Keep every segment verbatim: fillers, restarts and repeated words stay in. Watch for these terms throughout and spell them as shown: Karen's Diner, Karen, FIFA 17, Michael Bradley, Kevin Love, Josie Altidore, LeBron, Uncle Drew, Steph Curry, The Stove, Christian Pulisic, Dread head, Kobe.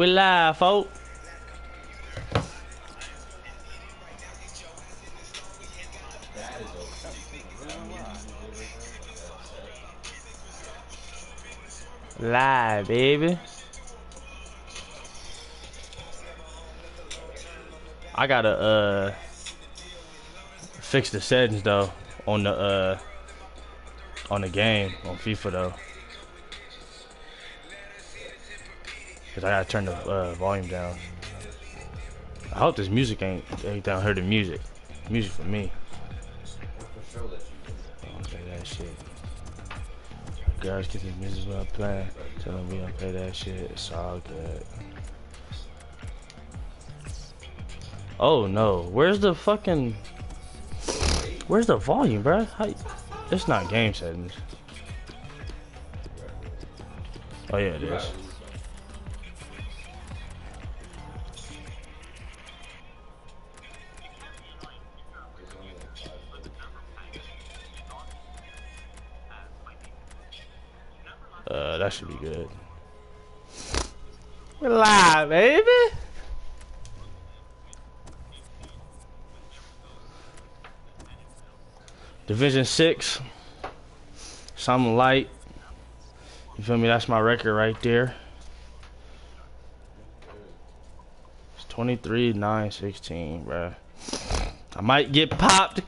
We're live, folks. Live, baby. I gotta uh fix the settings though on the uh on the game on FIFA though. Cause I gotta turn the uh, volume down. I hope this music ain't ain't down here. The music, music for me. Don't play that shit. Guys, get this music while I'm playing. Tell them we don't play that shit. It's all good. Oh no, where's the fucking? Where's the volume, bro? How... It's not game settings. Oh yeah, it is. Uh, that should be good. We're live, baby. Division six. Something light. You feel me? That's my record right there. It's twenty-three nine sixteen, bruh. I might get popped.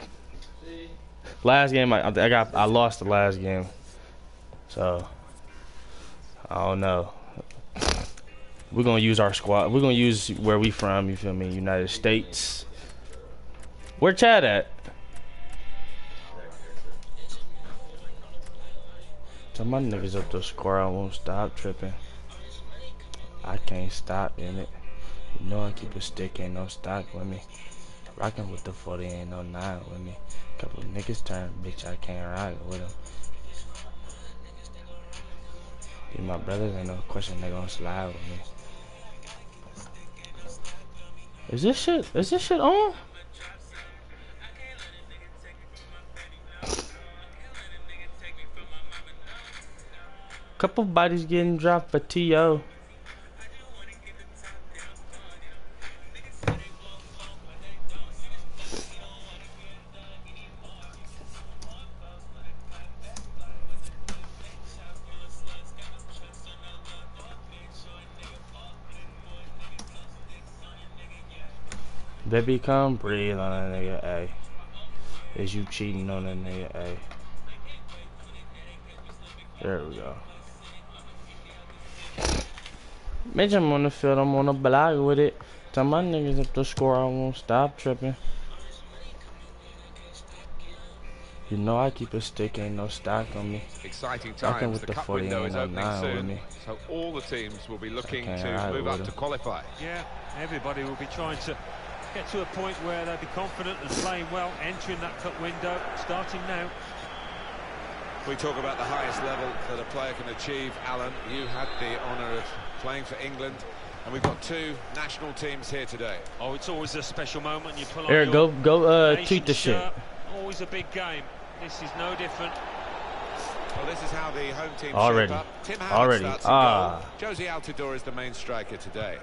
Last game, I, I got, I lost the last game, so. I don't know. We're gonna use our squad. We're gonna use where we from. You feel me? United States. Where Chad at? Tell my niggas up to score. I won't stop tripping. I can't stop in it. You know I keep a stick. Ain't no stock with me. Rockin' with the forty. Ain't no nine with me. Couple niggas turn bitch. I can't ride with them. Be my brothers, ain't no question they gon' slide with me. Is this shit, is this shit on? Couple bodies getting dropped for T O. Baby, come breathe on that nigga, ayy. Is you cheating on that nigga, ayy? There we go. Bitch, I'm on the field, I'm on the block with it. Tell my niggas up to score, I won't stop tripping. You know I keep a stick, ain't no stock on me. Exciting times. The cup window is opening soon, so all the teams will be looking to move up to qualify. Yeah, everybody will be trying to get to a point where they'll be confident and playing well, entering that cup window, starting now. We talk about the highest level that a player can achieve, Alan. You had the honour of playing for England, and we've got two national teams here today. Oh, it's always a special moment. You pull Eric, go, go uh, cheat the shit. Always a big game. This is no different. Well, this is how the home team already. Up. Tim already. Ah. Goal. Josie Altidore is the main striker today.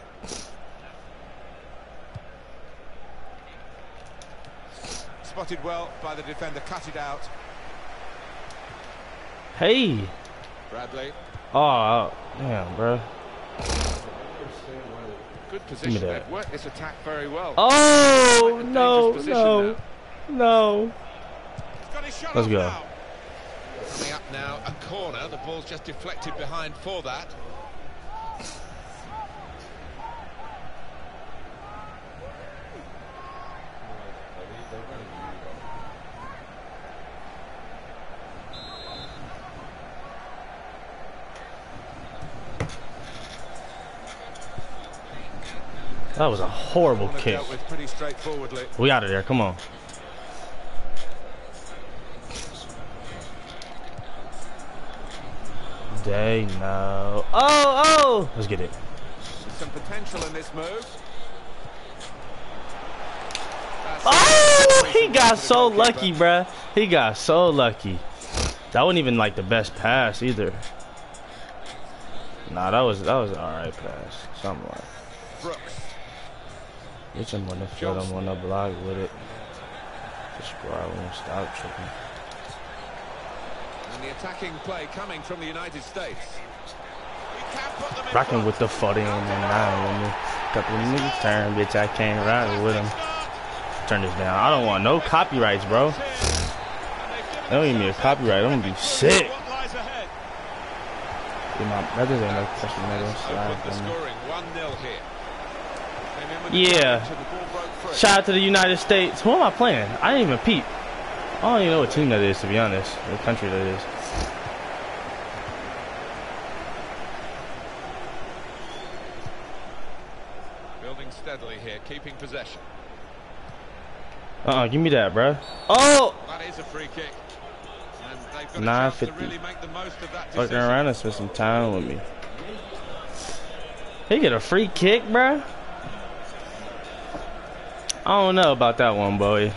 Spotted well by the defender, cut it out. Hey, Bradley. Oh, damn, bro. Good position. They've worked this attack very well. Oh no, no, no. Let's go. Coming up now, a corner. The ball's just deflected behind for that. That was a horrible kick. We out of there, come on. They know. Oh, oh! Let's get it. There's some potential in this move. Oh! He got so lucky, bruh. He got so lucky. That wasn't even like the best pass either. Nah, that was that was an alright pass. Something like Brooks. Get him on the field, I'm on the block with it. This guy won't stop tripping. And the attacking play coming from the United States. Rocking with the forty on the nine with me. Couple of niggas turn, bitch, I can't ride with him. Turn this down. I don't want no copyrights, bro. They don't give me a copyright, I'm gonna be sick. My brothers ain't no question that. Yeah. Shout out to the United States. Who am I playing? I didn't even peep. I don't even know what team that is, to be honest. What country that is. Building steadily here, keeping possession. Uh-uh, give me that, bro. Oh! That is a free kick. nine fifty. Really fucking around and spend some time with me. He get a free kick, bruh? I don't know about that one, boy.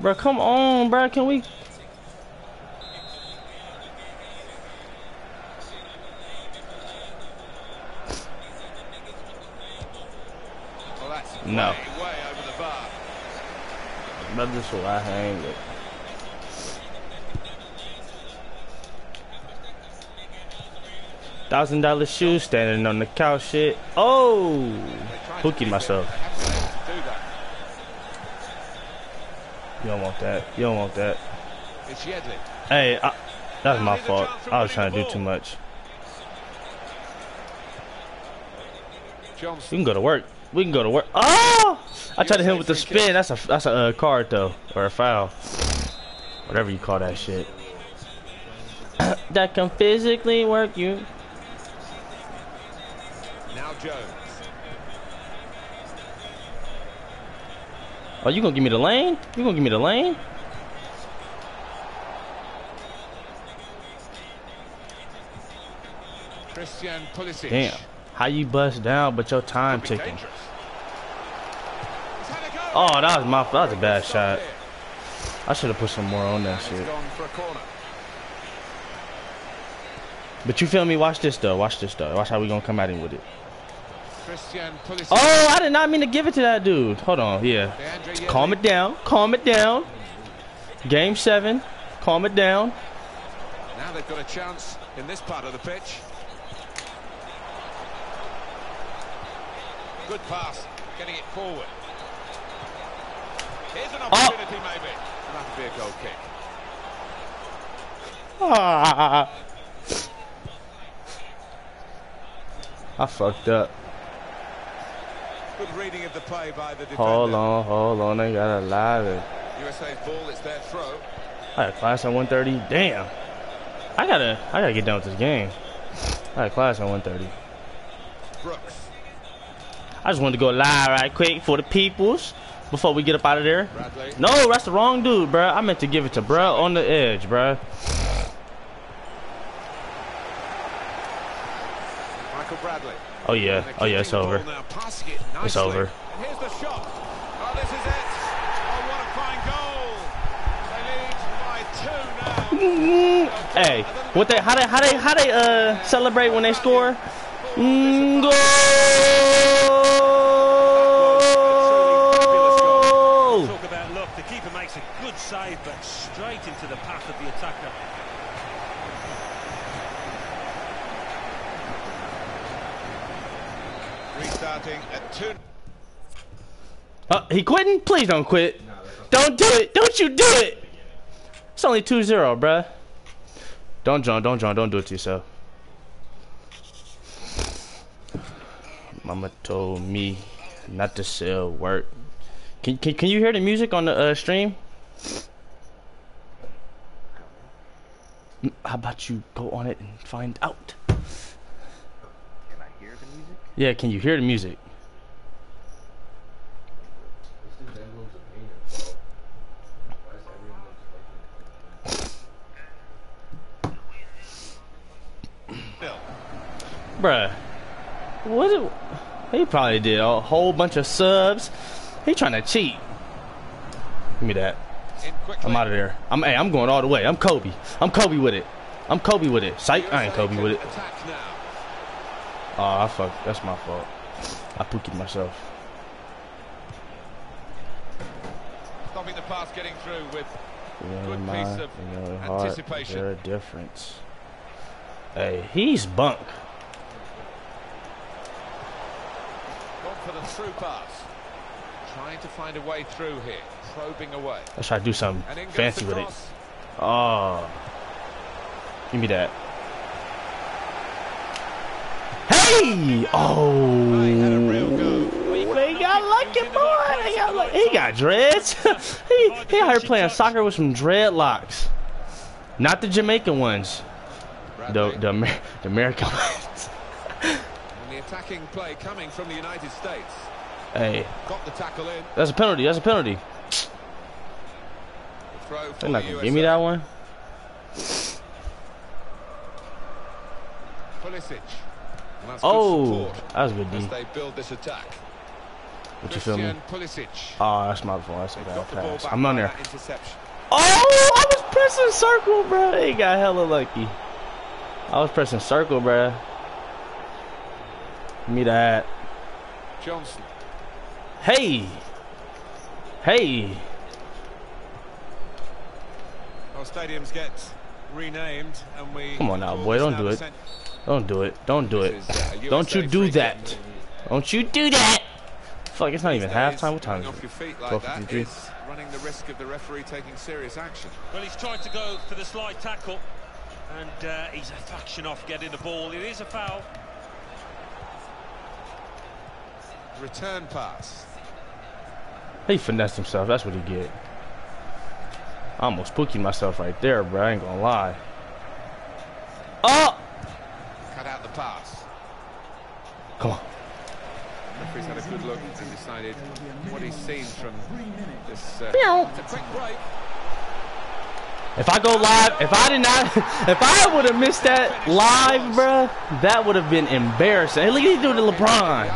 Bruh, come on, bruh. Can we... No. That's just what I hang with. Thousand dollar shoes standing on the couch shit. Oh! Hooking myself. You don't want that. You don't want that. Hey, I, that was my fault. I was trying to do too much. You can go to work. We can go to work. Oh! I tried to hit him with the spin. That's a that's a uh, card though, or a foul, whatever you call that shit. That can physically work you. Now Jones. Oh, you gonna give me the lane? You gonna give me the lane? Christian Pulisic. Damn. How you bust down, but your time ticking. Dangerous. Oh, that was my that was a bad shot. I should have put some more on that shit. But you feel me? Watch this though. Watch this though. Watch how we gonna come at him with it. Oh, I did not mean to give it to that dude. Hold on, yeah. Calm it down. Calm it down. Game seven. Calm it down. Now they've got a chance in this part of the pitch. Good pass, getting it forward. Here's an opportunity, oh. Maybe. That'll be a goal kick. Ah. I fucked up. Good reading of the play by the defender. Hold on, hold on, they got a live. U S A's ball, it's their throw. I had class at one thirty. Damn. I gotta, I gotta get down with this game. I had class at one thirty. Brooks. I just wanted to go live right quick for the peoples before we get up out of there. Bradley. No, that's the wrong dude, bro. I meant to give it to bro on the edge, bro. Michael Bradley. Oh yeah, oh yeah, it's over. It's over. And here's the shot. Oh, this is it. Oh, what a fine goal. They lead by two now. Hey, what they? How they? How they? How they? Uh, celebrate when they score? Mm, goal. Save, but straight into the path of the attacker. Restarting at two. Uh, he quitting? Please don't quit. No, don't do it. Don't you do it. It's only two zero, bruh. Don't, John. Don't, John. Don't do it to yourself. Mama told me not to sell work. Can, can, can you hear the music on the uh, stream? How about you go on it and find out? Can I hear the music? Yeah, can you hear the music? Bruh, what? It, he probably did a whole bunch of subs. He trying to cheat. Give me that. I'm out of there. I'm hey, I'm going all the way. I'm Kobe. I'm Kobe with it. I'm Kobe with it. Psych, I ain't Kobe with it. Oh, I fuck. That's my fault. I pookied myself. Stopping the pass getting through with good piece of anticipation. There's a difference. Hey, he's bunk. Gone for the through pass. Trying to find a way through here. Probing away. Let's try to do something fancy with it. Oh. Give me that. Hey! Oh. He had a real go. They got lucky, boy. They got lucky. He got dreads. he, he out here playing soccer with some dreadlocks. Not the Jamaican ones. The, the, Amer the American ones. And the attacking play coming from the United States. Hey, got the tackle in. That's a penalty. That's a penalty. They're not gonna give me that one. Pulisic. Oh, that was a good D. They build this attack. What you feel me? Oh, that's my fault. That's a bad pass. I'm on there. Oh, I was pressing circle, bro. They got hella lucky. I was pressing circle, bro. Give me that. Johnson. Hey, hey. Our stadiums get renamed, and we. Come on now, boy! Don't do it. Don't do it. Don't do it. Don't you do that? Don't you do that? Fuck! It's not even halftime. What time is it? twelve fifty-three. Is running the risk of the referee taking serious action. Well, he's tried to go for the slide tackle, and uh, he's a fraction off getting the ball. It is a foul. Return pass. He finessed himself. That's what he get. I almost pookied myself right there, bro. I ain't gonna lie. Oh! Cut out the pass. Come on. Referee's had a good look and decided what he's seen from this. Uh, it's a quick break. If I go live, if I did not, if I would have missed that live, bro, that would have been embarrassing. Hey, look at you doing to LeBron.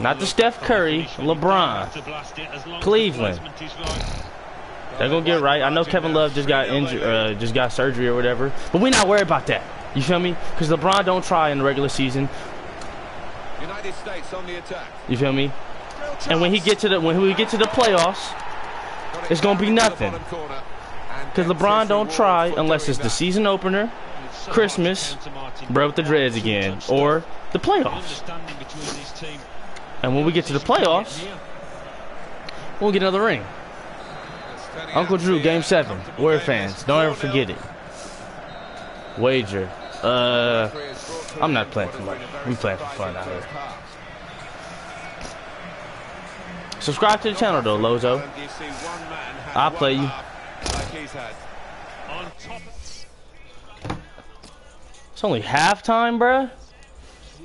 Not the Steph Curry, LeBron, Cleveland. They're gonna get right. I know Kevin Love just got injured, uh, just got surgery or whatever, but we're not worried about that. You feel me? Because LeBron don't try in the regular season. United States on the attack. You feel me? And when he get to the when we get to the playoffs, it's gonna be nothing. Because LeBron don't try unless it's the season opener, Christmas, bro with the dreads again, or the playoffs. And when we get to the playoffs, we'll get another ring. Uncle Drew, Game seven. We're fans. Don't ever forget it. Wager. Uh, I'm not playing for money. I'm playing for fun out here. Subscribe to the channel, though, Lozo. I'll play you. It's only halftime, bruh.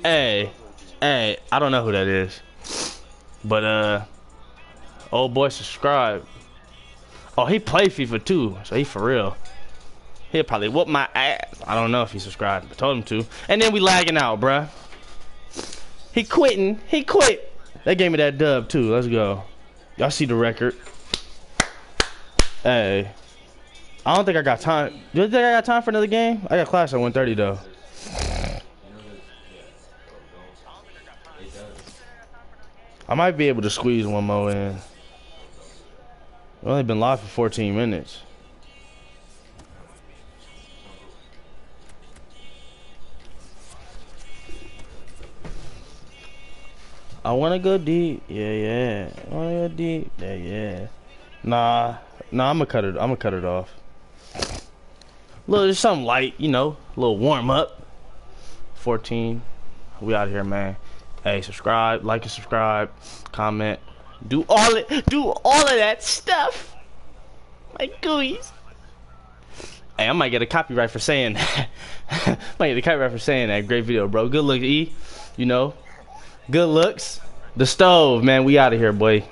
Hey. Hey, I don't know who that is. But, uh, old boy subscribe. Oh, he played FIFA too, so he for real. He'll probably whoop my ass. I don't know if he subscribed, but told him to. And then we lagging out, bruh. He quitting. He quit. They gave me that dub too. Let's go. Y'all see the record. Hey. I don't think I got time. Do you think I got time for another game? I got class at one thirty though. I might be able to squeeze one more in. I've only been live for fourteen minutes. I wanna go deep, yeah, yeah. I wanna go deep, yeah, yeah. Nah, nah, I'ma cut it. I'ma cut it off. Look, there's something light, you know, a little warm up. fourteen, we out here, man. Hey, subscribe, like and subscribe, comment, do all it, do all of that stuff. My gooies. Hey, I might get a copyright for saying that. Might get a copyright for saying that. Great video, bro. Good luck, E. You know, good looks. The Stove, man. We out of here, boy.